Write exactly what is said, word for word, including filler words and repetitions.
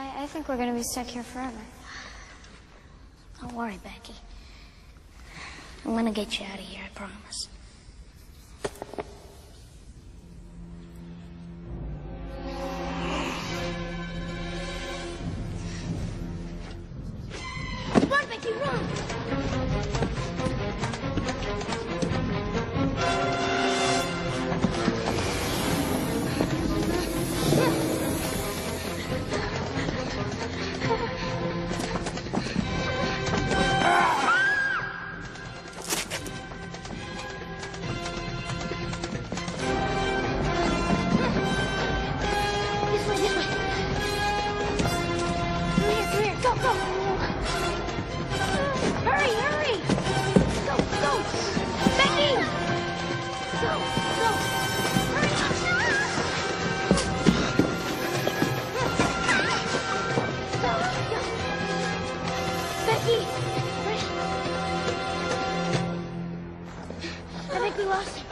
I, I think we're going to be stuck here forever. Don't worry, Becky. I'm going to get you out of here, I promise. Run, Becky, run! I think we lost him.